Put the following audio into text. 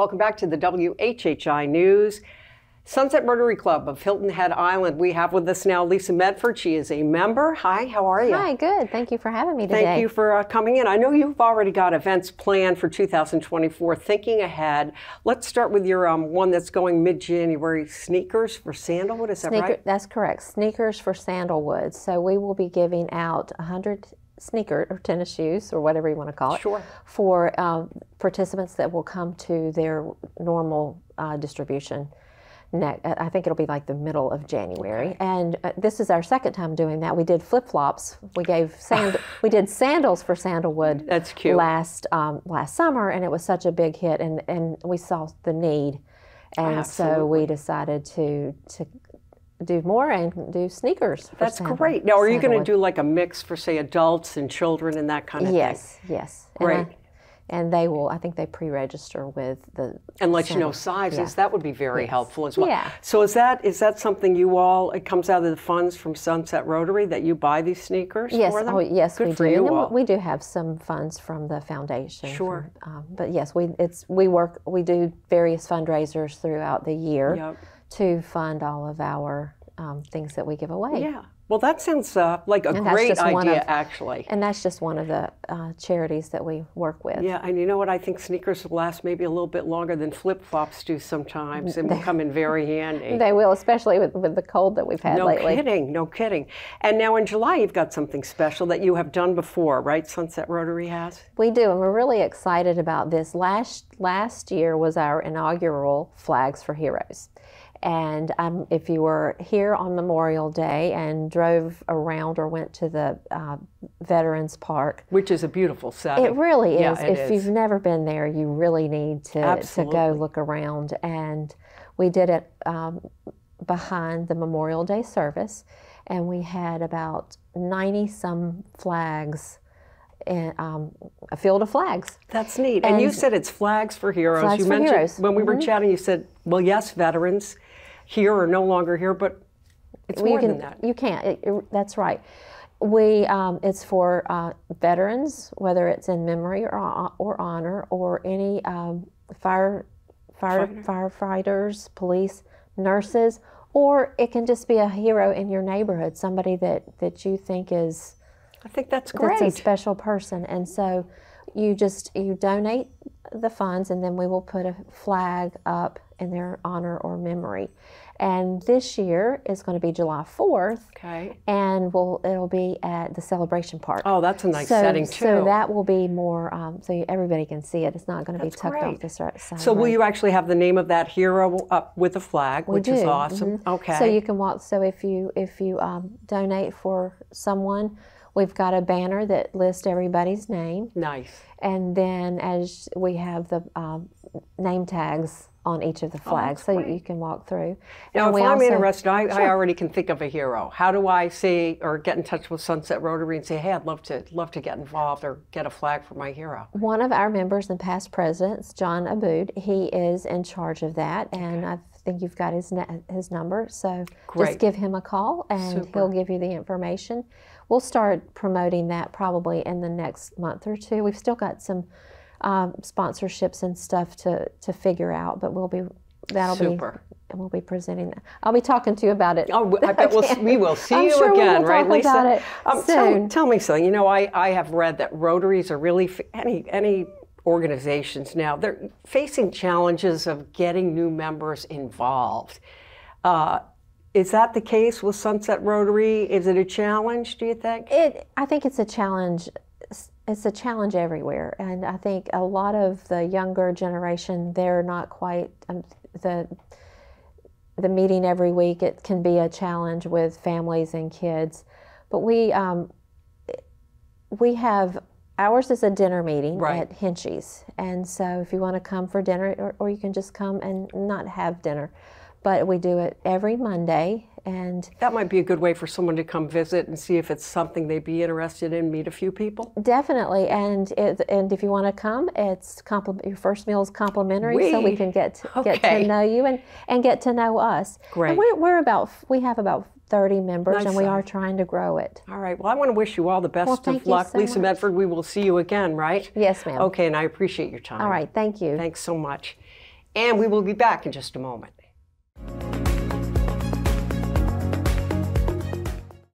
Welcome back to the WHHI News. Sunset Rotary Club of Hilton Head Island. We have with us now Lisa Medford. She is a member. Hi, how are you? Hi, good. Thank you for having me today. Thank you for coming in. I know you've already got events planned for 2024. Thinking ahead, let's start with your one that's going mid-January, Sneakers for Sandalwood. Is that right? That's correct. Sneakers for Sandalwood. So we will be giving out 100 sneaker or tennis shoes or whatever you want to call it, sure, for participants that will come to their normal distribution. I think it'll be like the middle of January, okay, and this is our second time doing that. We did flip-flops. We gave we did sandals for Sandalwood. That's cute. Last summer, and it was such a big hit, and we saw the need, and absolutely, so we decided to do more and do sneakers for That's Sandalwood. Great. Now, are you going to do like a mix for say adults and children and that kind of thing? Yes. Right. And they will, I think they pre-register with the and let you know sizes. Yeah. That would be very helpful as well. Yeah. So is that something you all, it comes out of the funds from Sunset Rotary that you buy these sneakers for them? Yes, good we for do. You and all. We do have some funds from the foundation. Sure. From, but yes, we do various fundraisers throughout the year to fund all of our things that we give away. Yeah. Well, that sounds like a great idea, actually. And that's just one of the charities that we work with. Yeah, and you know what? I think sneakers will last maybe a little bit longer than flip-flops do sometimes, and will come in very handy. They will, especially with the cold that we've had lately. No kidding, no kidding. And now in July, you've got something special that you have done before, right? Sunset Rotary has? We do, and we're really excited about this. Last year was our inaugural Flags for Heroes. And if you were here on Memorial Day and drove around or went to the Veterans Park, which is a beautiful setting. It really is. Yeah, if you've never been there, you really need to go look around. And we did it behind the Memorial Day service, and we had about 90-some flags. And a field of flags. That's neat. And you said it's Flags for Heroes. Flags you for mentioned Heroes. When we were chatting, you said, well, yes, veterans here are no longer here, but it's more than that. You can't. That's right. It's for veterans, whether it's in memory or honor, or any firefighters, police, nurses, or it can just be a hero in your neighborhood, somebody that you think is. I think that's great. That's a special person, and so you donate the funds, and then we will put a flag up in their honor or memory. And this year is going to be July 4th, okay, and it'll be at the Celebration Park. Oh, that's a nice setting too. So that will be more, so everybody can see it. It's not going to be tucked off the side. So will you actually have the name of that hero up with a flag, which is awesome? Mm-hmm. Okay. So you can walk. So if you donate for someone. We've got a banner that lists everybody's name. Nice. And then as we have the name tags on each of the flags, so you can walk through. Now, if I'm interested, I already can think of a hero. How do I see or get in touch with Sunset Rotary and say, hey, I'd love to get involved or get a flag for my hero? One of our members and past presidents, John Abboud, he is in charge of that, and I've think you've got his number, so just give him a call and he'll give you the information. We'll start promoting that probably in the next month or two. We've still got some sponsorships and stuff to figure out, but we'll be presenting that. I'll be talking to you about it. Oh, I bet we will see I'm you sure again, we will right, talk Lisa? About it soon. Tell me something. You know, I have read that Rotaries are really any organizations now, they're facing challenges of getting new members involved. Is that the case with Sunset Rotary? Is it a challenge, do you think? I think it's a challenge. It's a challenge everywhere, and I think a lot of the younger generation, they're not quite the meeting every week. It can be a challenge with families and kids, but we have. Ours is a dinner meeting at Hinchy's, and so if you want to come for dinner, or you can just come and not have dinner, but we do it every Monday. And that might be a good way for someone to come visit and see if it's something they'd be interested in, meet a few people. Definitely, and if you want to come, it's your first meal is complimentary, so we can get to know you and get to know us. Great. And we have about 30 members, and we are trying to grow it. All right. Well, I want to wish you all the best of luck. Lisa Medford, we will see you again, right? Yes, ma'am. Okay, and I appreciate your time. All right. Thank you. Thanks so much. and we will be back in just a moment.